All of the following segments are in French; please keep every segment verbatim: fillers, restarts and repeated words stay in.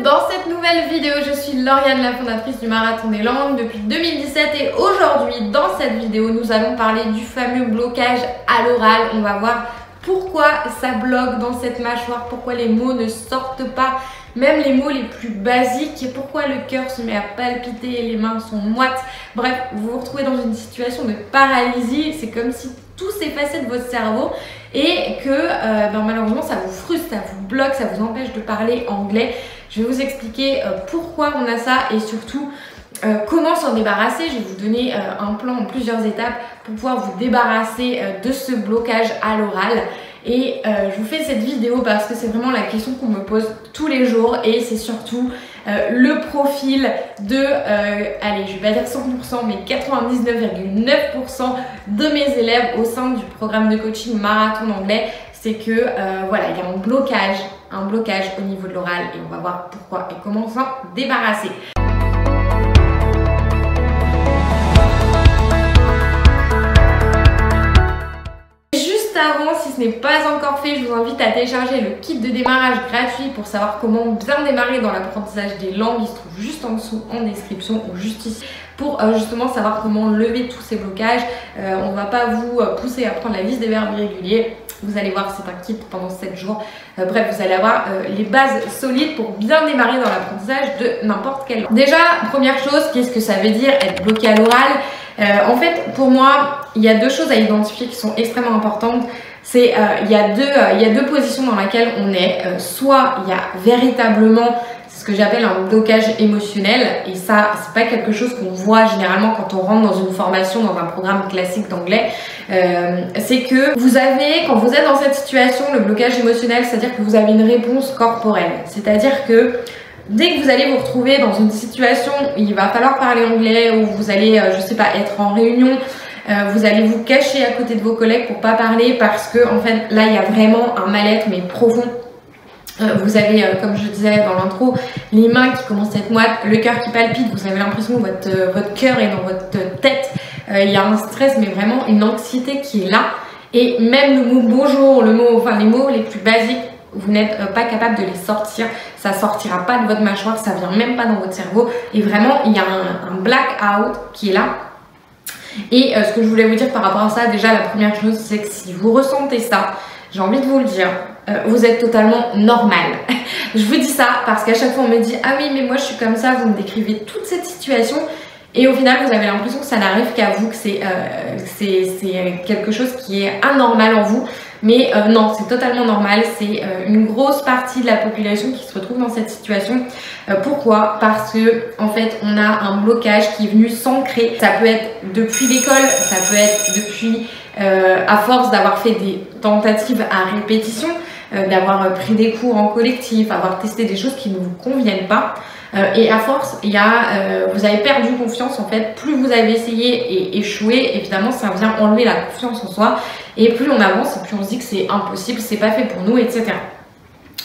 bienvenue dans cette nouvelle vidéo. Je suis Lauriane, la fondatrice du Marathon des Langues depuis deux mille dix-sept et aujourd'hui dans cette vidéo nous allons parler du fameux blocage à l'oral. On va voir pourquoi ça bloque dans cette mâchoire, pourquoi les mots ne sortent pas, même les mots les plus basiques, pourquoi le cœur se met à palpiter et les mains sont moites. Bref, vous vous retrouvez dans une situation de paralysie, c'est comme si tout s'effaçait de votre cerveau et que euh, ben malheureusement ça vous frustre, ça vous bloque, ça vous empêche de parler anglais. Je vais vous expliquer euh, pourquoi on a ça et surtout euh, comment s'en débarrasser. Je vais vous donner euh, un plan en plusieurs étapes pour pouvoir vous débarrasser euh, de ce blocage à l'oral. Et euh, je vous fais cette vidéo parce que c'est vraiment la question qu'on me pose tous les jours et c'est surtout euh, le profil de, euh, allez je vais pas dire cent pour cent mais quatre-vingt-dix-neuf virgule neuf pour cent de mes élèves au sein du programme de coaching Marathon d'anglais. C'est que euh, voilà, il y a un blocage, un blocage au niveau de l'oral et on va voir pourquoi et comment s'en débarrasser. Avant, si ce n'est pas encore fait, je vous invite à télécharger le kit de démarrage gratuit pour savoir comment bien démarrer dans l'apprentissage des langues. Il se trouve juste en dessous en description ou juste ici pour justement savoir comment lever tous ces blocages. Euh, on ne va pas vous pousser à prendre la liste des verbes irréguliers. Vous allez voir, c'est un kit pendant sept jours. Euh, bref, vous allez avoir euh, les bases solides pour bien démarrer dans l'apprentissage de n'importe quelle langue. Déjà, première chose, qu'est-ce que ça veut dire être bloqué à l'oral? Euh, en fait, pour moi, il y a deux choses à identifier qui sont extrêmement importantes. C'est, euh, il y a deux, euh, il y a deux positions dans lesquelles on est. Euh, soit il y a véritablement ce que j'appelle un blocage émotionnel et ça, c'est pas quelque chose qu'on voit généralement quand on rentre dans une formation, dans un programme classique d'anglais. Euh, c'est que vous avez, quand vous êtes dans cette situation, le blocage émotionnel, c'est-à-dire que vous avez une réponse corporelle. C'est-à-dire que dès que vous allez vous retrouver dans une situation où il va falloir parler anglais, où vous allez, je sais pas, être en réunion, euh, vous allez vous cacher à côté de vos collègues pour pas parler parce que, en fait, là, il y a vraiment un mal-être, mais profond. Euh, vous avez, euh, comme je disais dans l'intro, les mains qui commencent à être moites, le cœur qui palpite, vous avez l'impression que votre, euh, votre cœur est dans votre tête. Euh, il y a un stress, mais vraiment une anxiété qui est là. Et même le mot bonjour, le mot, enfin, les mots les plus basiques, vous n'êtes pas capable de les sortir, ça sortira pas de votre mâchoire, ça vient même pas dans votre cerveau et vraiment il y a un, un blackout qui est là. Et euh, ce que je voulais vous dire par rapport à ça, déjà la première chose c'est que si vous ressentez ça, j'ai envie de vous le dire, euh, vous êtes totalement normal. Je vous dis ça parce qu'à chaque fois on me dit ah oui mais moi je suis comme ça, vous me décrivez toute cette situation et au final vous avez l'impression que ça n'arrive qu'à vous, que c'est euh, c'est quelque chose qui est anormal en vous. Mais euh, non, c'est totalement normal, c'est euh, une grosse partie de la population qui se retrouve dans cette situation. Euh, pourquoi? Parce que en fait, on a un blocage qui est venu s'ancrer. Ça peut être depuis l'école, ça peut être depuis, euh, à force d'avoir fait des tentatives à répétition, euh, d'avoir pris des cours en collectif, avoir testé des choses qui ne vous conviennent pas. Euh, et à force, il y a, euh, vous avez perdu confiance en fait. Plus vous avez essayé et échoué, évidemment, ça vient enlever la confiance en soi. Et plus on avance, et plus on se dit que c'est impossible, c'est pas fait pour nous, et cetera.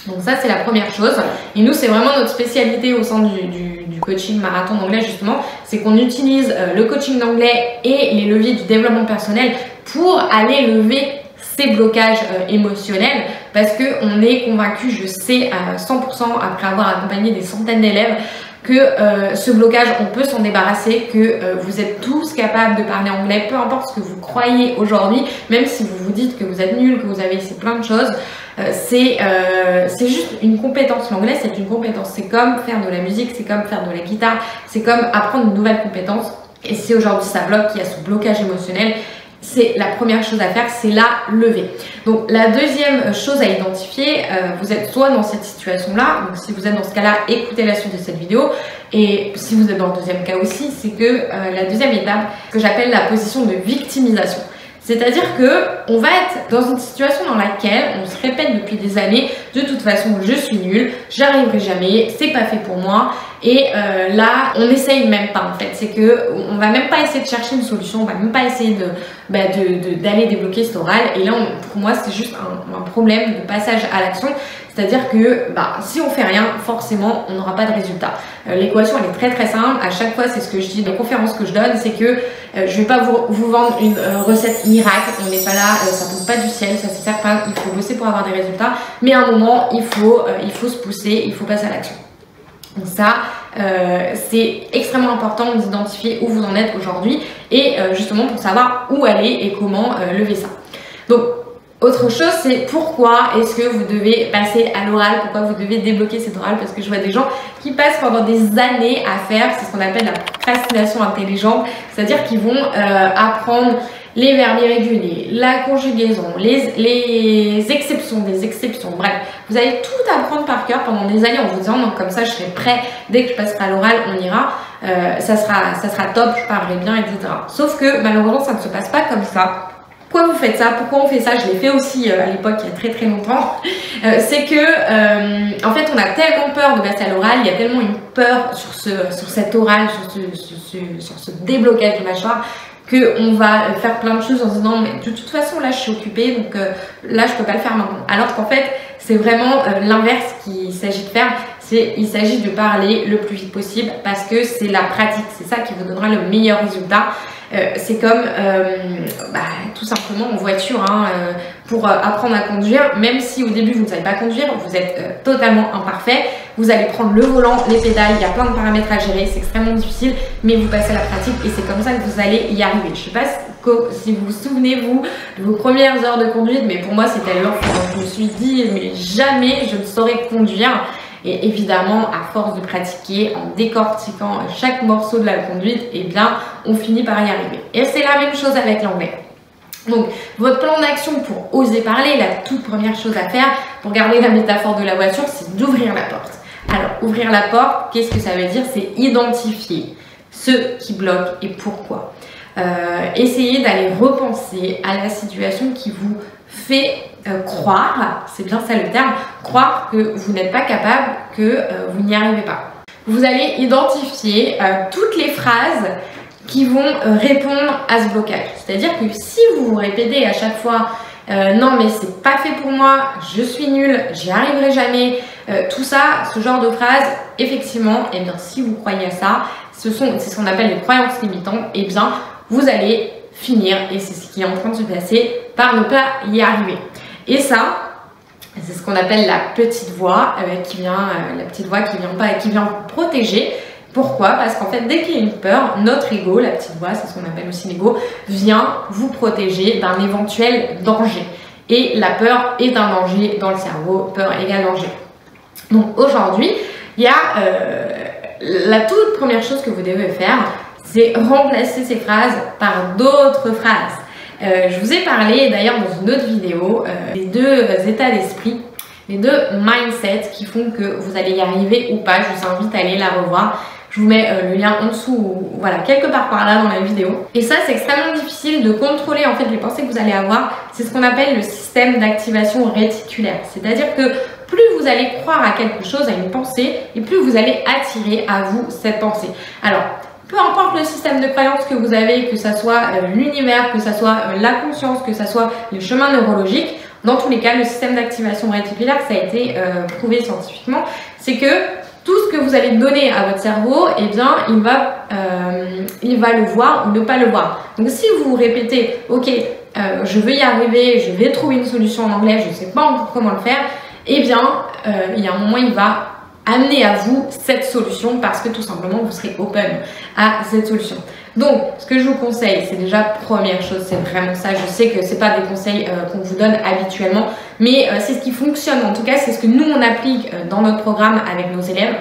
Donc ça, c'est la première chose. Et nous, c'est vraiment notre spécialité au sein du, du, du coaching Marathon d'anglais justement, c'est qu'on utilise euh, le coaching d'anglais et les leviers du développement personnel pour aller lever ces blocages euh, émotionnels parce qu'on est convaincu, je sais à cent pour cent après avoir accompagné des centaines d'élèves que euh, ce blocage, on peut s'en débarrasser, que euh, vous êtes tous capables de parler anglais, peu importe ce que vous croyez aujourd'hui, même si vous vous dites que vous êtes nul, que vous avez essayé plein de choses, euh, c'est euh, c'est juste une compétence. L'anglais, c'est une compétence, c'est comme faire de la musique, c'est comme faire de la guitare, c'est comme apprendre une nouvelle compétence et si aujourd'hui ça bloque, qu'il y a ce blocage émotionnel, c'est la première chose à faire, c'est la lever. Donc la deuxième chose à identifier, euh, vous êtes soit dans cette situation-là, donc si vous êtes dans ce cas-là, écoutez la suite de cette vidéo, et si vous êtes dans le deuxième cas aussi, c'est que euh, la deuxième étape, que j'appelle la position de victimisation. C'est-à-dire que on va être dans une situation dans laquelle on se répète depuis des années, de toute façon je suis nulle, j'arriverai jamais, c'est pas fait pour moi. Et euh, là, on n'essaye même pas en fait. C'est que on va même pas essayer de chercher une solution, on va même pas essayer de bah, de, de, d'aller débloquer cet oral. Et là, on, pour moi, c'est juste un, un problème de passage à l'action. C'est-à-dire que bah, si on fait rien, forcément, on n'aura pas de résultat. Euh, L'équation, elle est très très simple. À chaque fois, c'est ce que je dis dans les conférences que je donne, c'est que euh, je vais pas vous, vous vendre une euh, recette miracle. On n'est pas là, euh, ça tombe pas du ciel, ça c'est certain. Il faut bosser pour avoir des résultats. Mais à un moment, il faut, euh, il faut se pousser, il faut passer à l'action. Donc ça, euh, c'est extrêmement important d'identifier où vous en êtes aujourd'hui et euh, justement pour savoir où aller et comment euh, lever ça. Donc, autre chose, c'est pourquoi est-ce que vous devez passer à l'oral, pourquoi vous devez débloquer cet oral, parce que je vois des gens qui passent pendant des années à faire, c'est ce qu'on appelle la procrastination intelligente, c'est-à-dire qu'ils vont euh, apprendre les verbes irréguliers, la conjugaison, les, les exceptions, des exceptions, bref. Vous allez tout apprendre par cœur pendant des années en vous disant non, comme ça je serai prêt, dès que je passerai à l'oral, on ira, euh, ça sera, ça sera top, je parlerai bien, et cetera. Sauf que malheureusement ça ne se passe pas comme ça. Pourquoi vous faites ça? Pourquoi on fait ça? Je l'ai fait aussi euh, à l'époque, il y a très très longtemps. Euh, c'est que, euh, en fait, on a tellement peur de passer à l'oral, il y a tellement une peur sur, ce, sur cet oral, sur ce, sur ce, sur ce déblocage de mâchoire, qu'on va faire plein de choses en se disant mais de toute façon là je suis occupée donc euh, là je peux pas le faire maintenant. Alors qu'en fait c'est vraiment euh, l'inverse qu'il s'agit de faire, c'est il s'agit de parler le plus vite possible parce que c'est la pratique, c'est ça qui vous donnera le meilleur résultat. Euh, c'est comme euh, bah, tout simplement en voiture, hein, euh, pour euh, apprendre à conduire, même si au début vous ne savez pas conduire, vous êtes euh, totalement imparfait, vous allez prendre le volant, les pédales, il y a plein de paramètres à gérer, c'est extrêmement difficile, mais vous passez à la pratique et c'est comme ça que vous allez y arriver. Je ne sais pas si vous vous souvenez vous de vos premières heures de conduite, mais pour moi c'était l'heure où je me suis dit mais jamais je ne saurais conduire. Et évidemment, à force de pratiquer, en décortiquant chaque morceau de la conduite, eh bien, on finit par y arriver. Et c'est la même chose avec l'anglais. Donc, votre plan d'action pour oser parler, la toute première chose à faire, pour garder la métaphore de la voiture, c'est d'ouvrir la porte. Alors, ouvrir la porte, qu'est-ce que ça veut dire? C'est identifier ce qui bloque et pourquoi. Euh, essayez d'aller repenser à la situation qui vous fait euh, croire, c'est bien ça le terme, croire que vous n'êtes pas capable, que euh, vous n'y arrivez pas. Vous allez identifier euh, toutes les phrases qui vont euh, répondre à ce blocage. C'est-à-dire que si vous vous répétez à chaque fois euh, non mais c'est pas fait pour moi, je suis nulle, j'y arriverai jamais, euh, tout ça, ce genre de phrases, effectivement, et eh bien si vous croyez à ça, ce sont, c'est ce qu'on appelle les croyances limitantes, et eh bien vous allez finir, et c'est ce qui est en train de se passer, par ne pas y arriver. Et ça, c'est ce qu'on appelle la petite voix, euh, qui vient, euh, la petite voix qui vient pas, qui vient protéger. Pourquoi? Parce qu'en fait, dès qu'il y a une peur, notre ego, la petite voix, c'est ce qu'on appelle aussi l'ego, vient vous protéger d'un éventuel danger. Et la peur est un danger dans le cerveau, peur égale danger. Donc aujourd'hui, il y a euh, la toute première chose que vous devez faire, c'est remplacer ces phrases par d'autres phrases. Euh, je vous ai parlé d'ailleurs dans une autre vidéo euh, des deux états d'esprit, les deux mindsets qui font que vous allez y arriver ou pas. Je vous invite à aller la revoir. Je vous mets euh, le lien en dessous, ou, voilà, quelque part par là dans la vidéo. Et ça, c'est extrêmement difficile de contrôler en fait les pensées que vous allez avoir. C'est ce qu'on appelle le système d'activation réticulaire. C'est-à-dire que plus vous allez croire à quelque chose, à une pensée, et plus vous allez attirer à vous cette pensée. Alors, peu importe le système de croyance que vous avez, que ça soit euh, l'univers, que ça soit euh, la conscience, que ça soit les chemins neurologiques, dans tous les cas, le système d'activation réticulaire, ça a été euh, prouvé scientifiquement, c'est que tout ce que vous allez donner à votre cerveau, eh bien, il va, euh, il va le voir ou ne pas le voir. Donc, si vous vous répétez, ok, euh, je veux y arriver, je vais trouver une solution en anglais, je ne sais pas encore comment le faire, eh bien, euh, il y a un moment, il va amener à vous cette solution parce que tout simplement vous serez open à cette solution. Donc ce que je vous conseille, c'est déjà première chose, c'est vraiment ça, je sais que c'est pas des conseils euh, qu'on vous donne habituellement, mais euh, c'est ce qui fonctionne, en tout cas c'est ce que nous on applique euh, dans notre programme avec nos élèves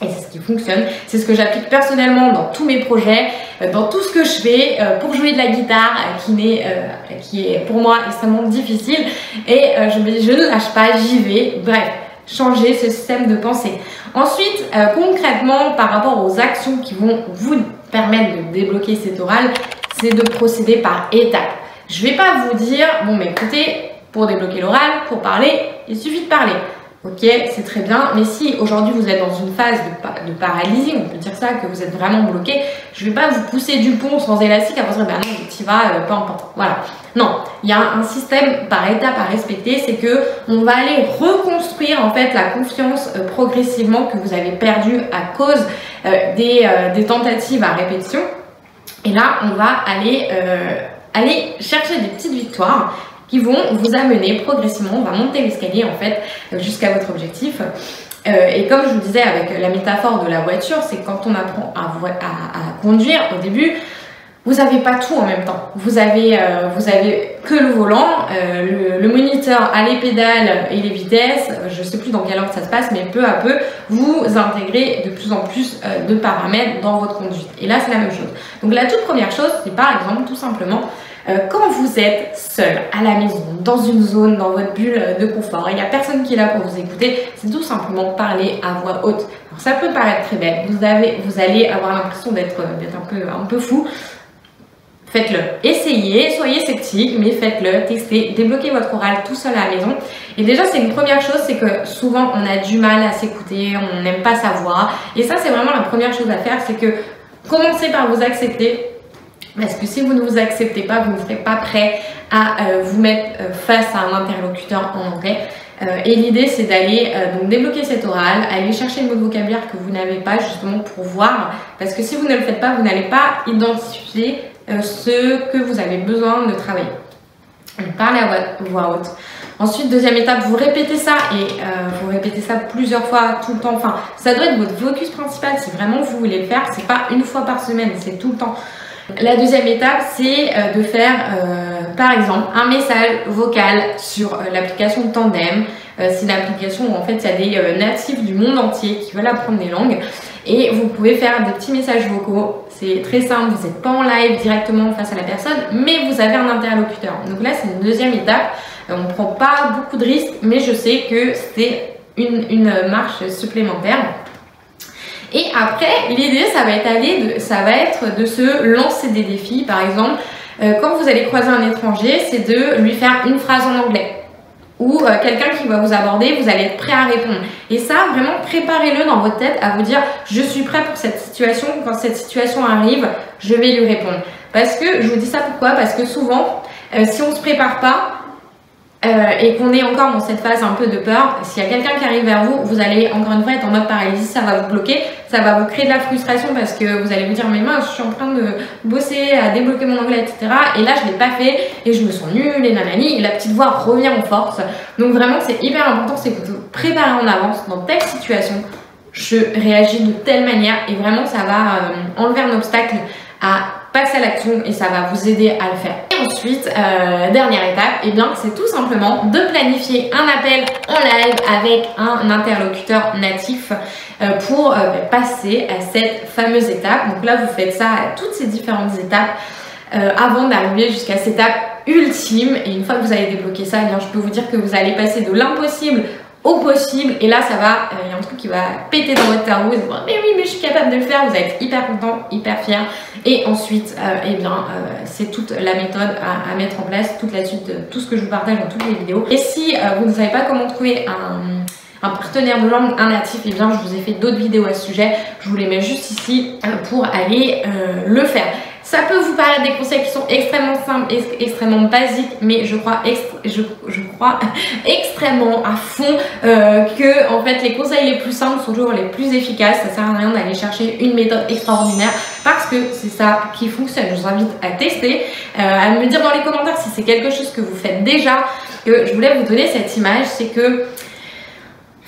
et c'est ce qui fonctionne, c'est ce que j'applique personnellement dans tous mes projets, euh, dans tout ce que je fais euh, pour jouer de la guitare euh, qui, n'est, euh, qui est pour moi extrêmement difficile et euh, je, je ne lâche pas, j'y vais, bref. Changer ce système de pensée. Ensuite, euh, concrètement, par rapport aux actions qui vont vous permettre de débloquer cet oral, c'est de procéder par étapes. Je ne vais pas vous dire, bon, mais écoutez, pour débloquer l'oral, pour parler, il suffit de parler. Ok, c'est très bien, mais si aujourd'hui vous êtes dans une phase de, de paralysie, on peut dire ça, que vous êtes vraiment bloqué, je ne vais pas vous pousser du pont sans élastique à penser, ben non, tu y vas, euh, peu importe. Voilà. Non, il y a un système par étape à respecter, c'est que on va aller reconstruire en fait la confiance euh, progressivement que vous avez perdue à cause euh, des, euh, des tentatives à répétition. Et là, on va aller, euh, aller chercher des petites victoires qui vont vous amener progressivement, on va monter l'escalier en fait jusqu'à votre objectif. Euh, et comme je vous disais avec la métaphore de la voiture, c'est quand on apprend à, à, à conduire au début, vous n'avez pas tout en même temps. Vous avez, euh, vous avez que le volant, euh, le, le moniteur a les pédales et les vitesses, je ne sais plus dans quel ordre ça se passe, mais peu à peu, vous intégrez de plus en plus euh, de paramètres dans votre conduite. Et là, c'est la même chose. Donc la toute première chose, c'est par exemple, tout simplement, euh, quand vous êtes seul, à la maison, dans une zone, dans votre bulle de confort, il n'y a personne qui est là pour vous écouter, c'est tout simplement parler à voix haute. Alors ça peut paraître très bête, vous, avez, vous allez avoir l'impression d'être un peu, un peu fou. Faites-le, essayez, soyez sceptique, mais faites-le, testez, débloquez votre oral tout seul à la maison. Et déjà, c'est une première chose, c'est que souvent, on a du mal à s'écouter, on n'aime pas sa voix. Et ça, c'est vraiment la première chose à faire, c'est que commencez par vous accepter. Parce que si vous ne vous acceptez pas, vous ne serez pas prêt à euh, vous mettre euh, face à un interlocuteur en anglais. Euh, et l'idée, c'est d'aller euh, donc débloquer cet oral, aller chercher le mot de vocabulaire que vous n'avez pas, justement pour voir. Parce que si vous ne le faites pas, vous n'allez pas identifier Euh, ce que vous avez besoin de travailler. Donc, parlez à voix haute. Ensuite, deuxième étape, vous répétez ça et euh, vous répétez ça plusieurs fois, tout le temps. Enfin, ça doit être votre focus principal si vraiment vous voulez le faire. C'est pas une fois par semaine, c'est tout le temps. La deuxième étape, c'est euh, de faire, euh, par exemple, un message vocal sur euh, l'application Tandem. Euh, c'est une application où en fait, il y a des euh, natifs du monde entier qui veulent apprendre des langues. Et vous pouvez faire des petits messages vocaux, c'est très simple, vous n'êtes pas en live directement face à la personne, mais vous avez un interlocuteur. Donc là, c'est une deuxième étape, on ne prend pas beaucoup de risques, mais je sais que c'est une, une marche supplémentaire. Et après, l'idée, ça va être aller de, ça va être de se lancer des défis. Par exemple, euh, quand vous allez croiser un étranger, c'est de lui faire une phrase en anglais. Ou euh, quelqu'un qui va vous aborder, vous allez être prêt à répondre. Et ça, vraiment, préparez-le dans votre tête à vous dire « Je suis prêt pour cette situation, quand cette situation arrive, je vais lui répondre. » Parce que, je vous dis ça pourquoi ? Parce que souvent, euh, si on ne se prépare pas euh, et qu'on est encore dans cette phase un peu de peur, s'il y a quelqu'un qui arrive vers vous, vous allez encore une fois être en mode paralysie, ça va vous bloquer, ça va vous créer de la frustration parce que vous allez vous dire « Mais moi, je suis en train de bosser, à débloquer mon anglais, et cetera. Et là, je ne l'ai pas fait. » Et je me sens nulle et nanani, et la petite voix revient en force. Donc vraiment, c'est hyper important, c'est que vous préparez en avance dans telle situation, je réagis de telle manière et vraiment ça va euh, enlever un obstacle à passer à l'action et ça va vous aider à le faire. Et ensuite, euh, dernière étape, et eh bien c'est tout simplement de planifier un appel en live avec un interlocuteur natif euh, pour euh, passer à cette fameuse étape. Donc là, vous faites ça à toutes ces différentes étapes euh, avant d'arriver jusqu'à cette étape ultime, et une fois que vous allez débloquer ça, bien, je peux vous dire que vous allez passer de l'impossible au possible, et là ça va, il euh, y a un truc qui va péter dans votre cerveau, vous allez, mais oui, mais je suis capable de le faire, vous allez être hyper content, hyper fier, et ensuite, euh, et bien, euh, c'est toute la méthode à, à mettre en place, toute la suite, de tout ce que je vous partage dans toutes les vidéos. Et si euh, vous ne savez pas comment trouver un... un partenaire de langue, un natif, et eh bien je vous ai fait d'autres vidéos à ce sujet, je vous les mets juste ici pour aller euh, le faire. Ça peut vous paraître des conseils qui sont extrêmement simples, ex extrêmement basiques, mais je crois, je, je crois extrêmement à fond euh, que en fait les conseils les plus simples sont toujours les plus efficaces, ça sert à rien d'aller chercher une méthode extraordinaire parce que c'est ça qui fonctionne. Je vous invite à tester, euh, à me dire dans les commentaires si c'est quelque chose que vous faites déjà. Que je voulais vous donner cette image, c'est que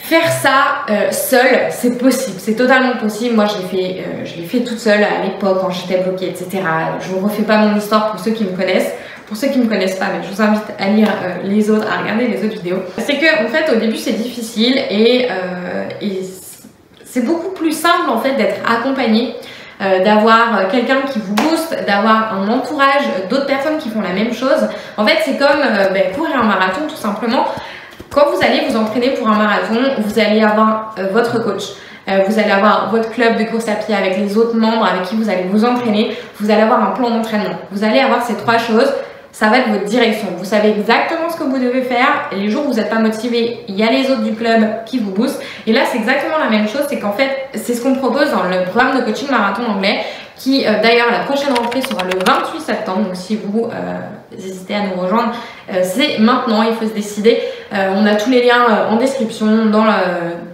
faire ça euh, seul, c'est possible, c'est totalement possible. Moi, je l'ai fait, euh, je l'ai fait toute seule à l'époque quand j'étais bloquée, et cetera. Je ne refais pas mon histoire pour ceux qui me connaissent. Pour ceux qui ne me connaissent pas, mais je vous invite à lire euh, les autres, à regarder les autres vidéos. C'est que, en fait, au début, c'est difficile et, euh, et c'est beaucoup plus simple en fait d'être accompagné, euh, d'avoir quelqu'un qui vous booste, d'avoir un entourage, d'autres personnes qui font la même chose. En fait, c'est comme euh, ben, courir un marathon, tout simplement. Quand vous allez vous entraîner pour un marathon, vous allez avoir euh, votre coach, euh, vous allez avoir votre club de course à pied avec les autres membres avec qui vous allez vous entraîner, vous allez avoir un plan d'entraînement. Vous allez avoir ces trois choses, ça va être votre direction. Vous savez exactement ce que vous devez faire, et les jours où vous n'êtes pas motivé, il y a les autres du club qui vous boostent. Et là, c'est exactement la même chose, c'est qu'en fait, c'est ce qu'on propose dans le programme de coaching marathon anglais qui, euh, d'ailleurs, la prochaine rentrée sera le vingt-huit septembre, donc si vous... Euh, hésitez à nous rejoindre, euh, c'est maintenant, il faut se décider. Euh, on a tous les liens euh, en description, dans la, euh,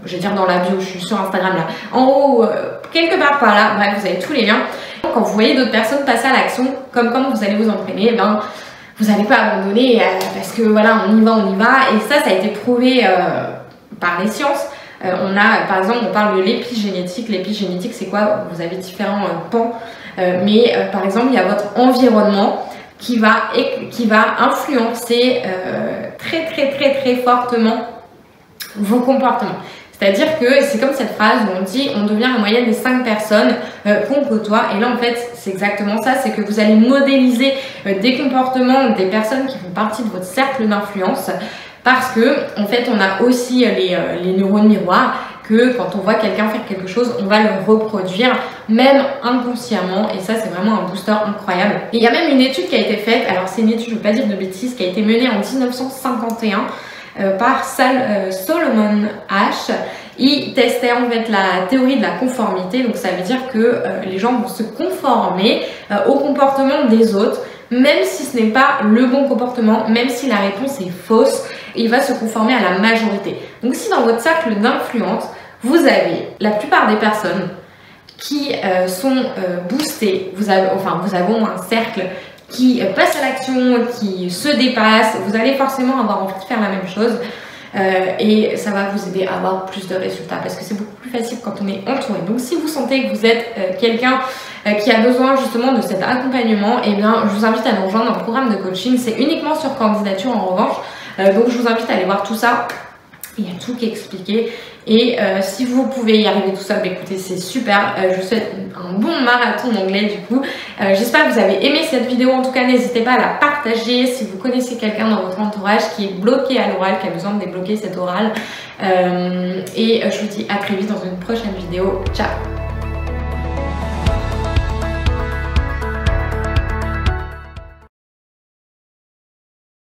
je vais dire dans la bio, je suis sur Instagram là, en haut, euh, quelque part par là, bref, vous avez tous les liens. Quand vous voyez d'autres personnes passer à l'action, comme quand vous allez vous entraîner, eh ben, vous n'allez pas abandonner euh, parce que voilà, on y va, on y va. Et ça, ça a été prouvé euh, par les sciences. Euh, on a, par exemple, on parle de l'épigénétique. L'épigénétique, c'est quoi? Vous avez différents euh, pans. Euh, mais, euh, par exemple, il y a votre environnement qui va, qui va influencer euh, très, très, très, très fortement vos comportements. C'est-à-dire que c'est comme cette phrase où on dit on devient la moyenne des cinq personnes euh, qu'on côtoie. Et là, en fait, c'est exactement ça. C'est que vous allez modéliser euh, des comportements des personnes qui font partie de votre cercle d'influence. Parce que, en fait, on a aussi les, euh, les neurones miroirs, que quand on voit quelqu'un faire quelque chose, on va le reproduire, même inconsciemment. Et ça, c'est vraiment un booster incroyable. Et il y a même une étude qui a été faite, alors c'est une étude, je ne veux pas dire de bêtises, qui a été menée en mille neuf cent cinquante et un euh, par Sal, euh, Solomon H. Il testait en fait la théorie de la conformité. Donc ça veut dire que euh, les gens vont se conformer euh, au comportement des autres, même si ce n'est pas le bon comportement, même si la réponse est fausse, il va se conformer à la majorité. Donc si dans votre cercle d'influence, vous avez la plupart des personnes qui euh, sont euh, boostées, vous avez, enfin vous avez un cercle qui euh, passe à l'action, qui se dépasse, vous allez forcément avoir envie de faire la même chose euh, et ça va vous aider à avoir plus de résultats parce que c'est beaucoup plus facile quand on est entouré. Donc si vous sentez que vous êtes euh, quelqu'un qui a besoin justement de cet accompagnement, et eh bien je vous invite à nous rejoindre dans le programme de coaching. C'est uniquement sur candidature en revanche, euh, donc je vous invite à aller voir tout ça, il y a tout qui est expliqué. Et euh, si vous pouvez y arriver tout seul, écoutez, c'est super. euh, je vous souhaite un bon marathon d'anglais du coup. euh, j'espère que vous avez aimé cette vidéo, en tout cas n'hésitez pas à la partager si vous connaissez quelqu'un dans votre entourage qui est bloqué à l'oral, qui a besoin de débloquer cet oral. euh, et je vous dis à très vite dans une prochaine vidéo, ciao.